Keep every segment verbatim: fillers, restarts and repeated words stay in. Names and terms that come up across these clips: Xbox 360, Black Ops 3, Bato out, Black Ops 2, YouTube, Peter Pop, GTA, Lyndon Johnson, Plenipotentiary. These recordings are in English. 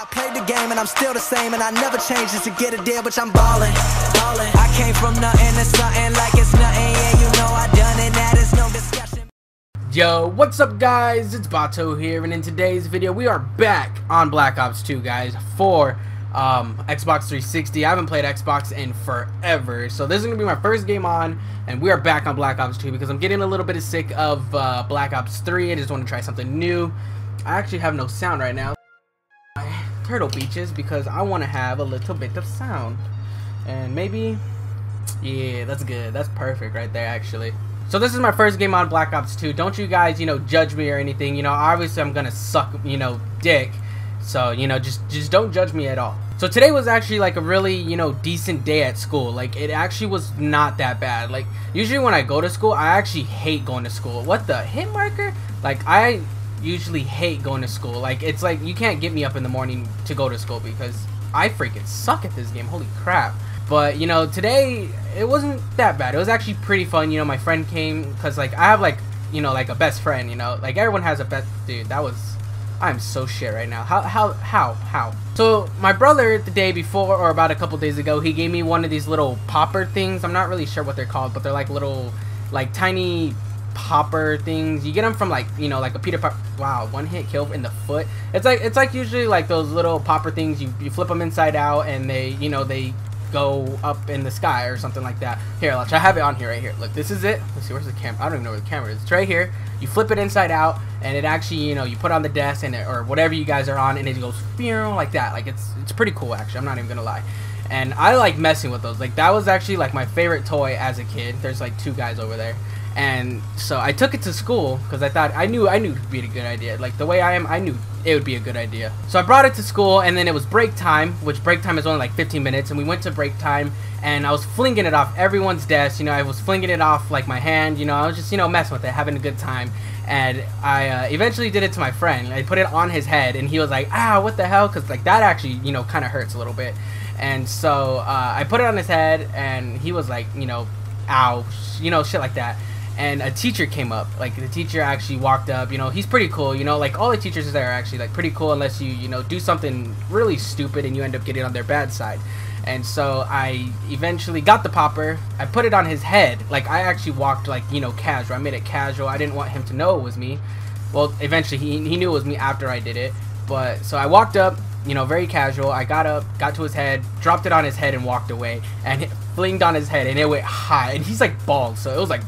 I played the game and I'm still the same, and I never changed just to get a deal, but I'm ballin', ballin'. I came from nothing to something like it's nothing, yeah, you know I done it, that is no discussion. Yo, what's up guys, it's Bato here, and in today's video we are back on Black Ops two, guys, for um, Xbox three sixty. I haven't played Xbox in forever, so this is going to be my first game on, and we are back on Black Ops two because I'm getting a little bit sick of uh, Black Ops three, I just want to try something new. I actually have no sound right now. Turtle Beaches, because I want to have a little bit of sound, and maybe, yeah, that's good, that's perfect right there actually. So this is my first game on Black Ops two. Don't you guys, you know, judge me or anything, you know, obviously I'm gonna suck, you know, dick, so, you know, just just don't judge me at all. So today was actually like a really, you know, decent day at school. Like, it actually was not that bad. Like, usually when I go to school, I actually hate going to school. What the hit marker? Like, I usually hate going to school. Like, it's like you can't get me up in the morning to go to school because I freaking suck at this game, holy crap. But you know, today it wasn't that bad, it was actually pretty fun. You know, my friend came because like I have like, you know, like a best friend, you know, like everyone has a best dude. That was, I'm so shit right now. How how how how So my brother, the day before or about a couple days ago, he gave me one of these little popper things. I'm not really sure what they're called, but they're like little, like tiny popper things. You get them from like, you know, like a Peter Pop. Wow, one hit kill in the foot. It's like, it's like usually like those little popper things, you, you flip them inside out and they, you know, they go up in the sky or something like that. Here, I'll try, I have it on here right here. Look, this is it. Let's see, where's the camera? I don't even know where the camera is. It's right here. You flip it inside out and it actually, you know, you put on the desk and it, or whatever you guys are on, and it goes like that. Like, it's it's pretty cool actually, I'm not even gonna lie. And I like messing with those. Like, that was actually like my favorite toy as a kid. There's like two guys over there. And so I took it to school because I thought, I knew I knew it would be a good idea. Like, the way I am, I knew it would be a good idea. So I brought it to school, and then it was break time, which break time is only like fifteen minutes, and we went to break time, and I was flinging it off everyone's desk. You know, I was flinging it off like my hand. You know, I was just, you know, messing with it, having a good time. And I uh, eventually did it to my friend. I put it on his head, and he was like, ah, what the hell? Because like that actually, you know, kind of hurts a little bit. And so uh, I put it on his head, and he was like, you know, ow, you know, shit like that. And a teacher came up, like the teacher actually walked up, you know, he's pretty cool, you know, like all the teachers there are actually like pretty cool unless you, you know, do something really stupid and you end up getting on their bad side. And so I eventually got the popper, I put it on his head, like I actually walked like, you know, casual, I made it casual, I didn't want him to know it was me. Well, eventually he, he knew it was me after I did it, but so I walked up, you know, very casual, I got up, got to his head, dropped it on his head and walked away, and it flinged on his head and it went high, and he's like bald, so it was like,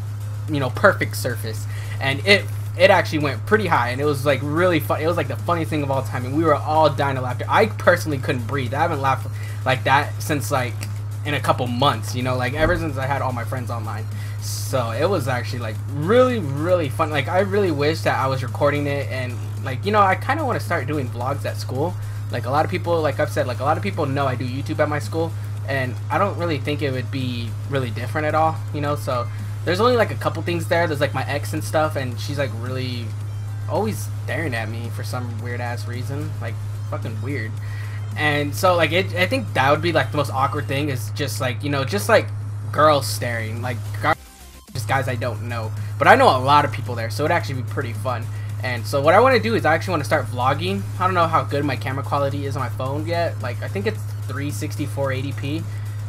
you know, perfect surface, and it it actually went pretty high, and it was like really fun. It was like the funniest thing of all time, and we were all dying of laughter. I personally couldn't breathe. I haven't laughed like that since like in a couple months, you know, like ever since I had all my friends online. So it was actually like really really fun. Like, I really wish that I was recording it, and like, you know, I kind of want to start doing vlogs at school. Like, a lot of people, like I've said, like a lot of people know I do YouTube at my school, and I don't really think it would be really different at all, you know. So there's only like a couple things there. There's like my ex and stuff, and she's like really always staring at me for some weird ass reason, like fucking weird. And so like it, I think that would be like the most awkward thing, is just like, you know, just like girls staring, like just guys I don't know, but I know a lot of people there, so it'd actually be pretty fun. And so what I want to do is I actually want to start vlogging. I don't know how good my camera quality is on my phone yet. Like, I think it's three sixty, four eighty p.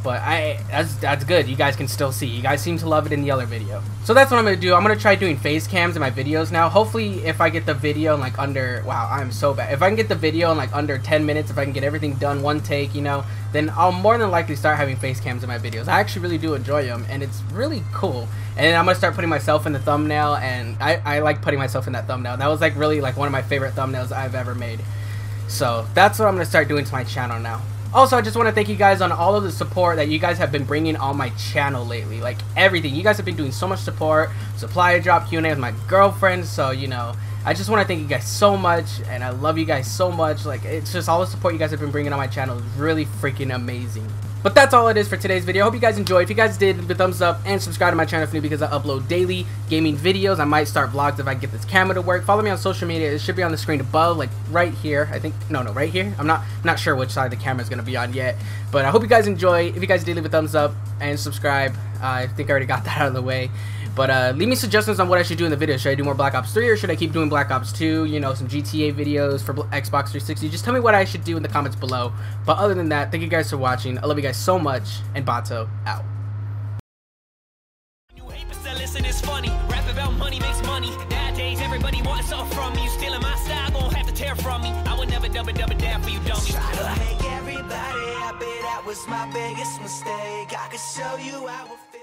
But I, that's, that's good. You guys can still see. You guys seem to love it in the other video. So that's what I'm going to do. I'm going to try doing face cams in my videos now. Hopefully, if I get the video in like under, wow, I'm so bad. If I can get the video in like under ten minutes, if I can get everything done one take, you know, then I'll more than likely start having face cams in my videos. I actually really do enjoy them, and it's really cool. And then I'm going to start putting myself in the thumbnail, and I, I like putting myself in that thumbnail. That was like really like one of my favorite thumbnails I've ever made. So that's what I'm going to start doing to my channel now. Also, I just want to thank you guys on all of the support that you guys have been bringing on my channel lately. Like, everything. You guys have been doing so much support. Supplier drop, Q and A with my girlfriend. So, you know, I just want to thank you guys so much. And I love you guys so much. Like, it's just all the support you guys have been bringing on my channel is really freaking amazing. But that's all it is for today's video. I hope you guys enjoyed. If you guys did, leave a thumbs up and subscribe to my channel if new, because I upload daily gaming videos. I might start vlogs if I get this camera to work. Follow me on social media. It should be on the screen above, like right here. I think, no, no, right here. I'm not not sure which side the camera is going to be on yet. But I hope you guys enjoy. If you guys did, leave a thumbs up and subscribe. Uh, I think I already got that out of the way. But uh, leave me suggestions on what I should do in the video. Should I do more Black Ops three, or should I keep doing Black Ops two, you know, some G T A videos for Xbox three sixty? Just tell me what I should do in the comments below. But other than that, thank you guys for watching. I love you guys so much, and Bato out. You hate but still listen, it's funny. Rap about money makes money. Nowadays, everybody wants off from me. You stealing my style, gonna have to tear from me. I would never double, double down for you, dummy. Try to make everybody happy, that was my biggest mistake. I could show you how it feels.